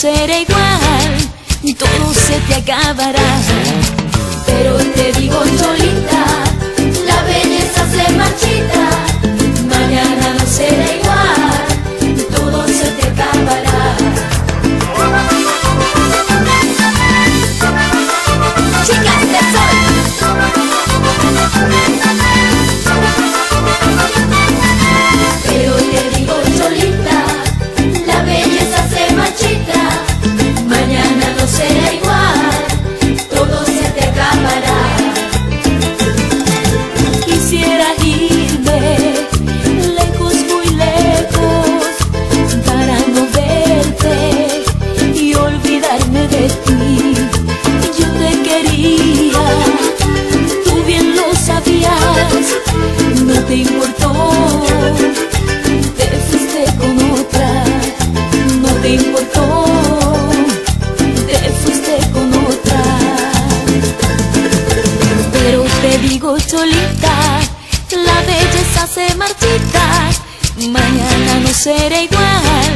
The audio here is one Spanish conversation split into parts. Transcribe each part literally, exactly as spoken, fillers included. será igual, todo se te acabará. Pero te digo, Cholita, la belleza se marchita. Mañana no será igual, todo se te acabará. Chicas del sol. Pero te digo, Cholita, la belleza se marchita. Mañana no será igual, todo se te acabará. Quisiera irme lejos, muy lejos, para no verte y olvidarme de ti. Yo te quería, tú bien lo sabías, no te importó, te fuiste con otra, no te importó. Cholita, la belleza se marchita, mañana no será igual,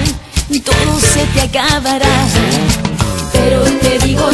todo se te acabará. Pero te digo,